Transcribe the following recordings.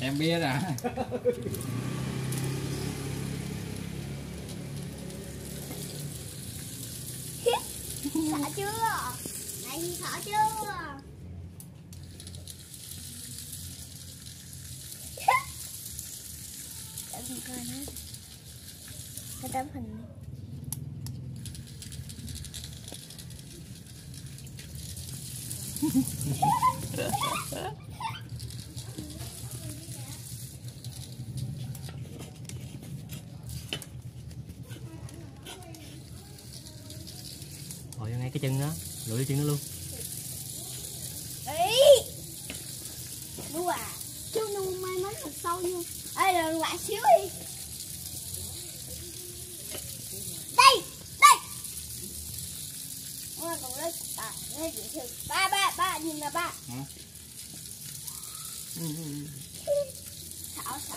Em biết à. Sợ chưa? Này sợ chưa? Để mình coi nữa. Cái tấm hình này. Rồi ngay cái chân đó, lội chân nó luôn. Ý. Đu à. Chứ nó may mắn thật sâu luôn. Ê đừng lại xíu đi. Đây, đây. Ôi còn lấy à, lấy gì chứ. Ba nhìn là ba. Hả? Sợ.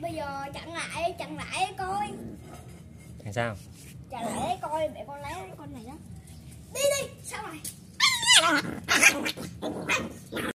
Bây giờ chặn lại coi. Chặn sao? Chặn lại coi, mẹ con lấy con này đó. Đi đi, sao rồi?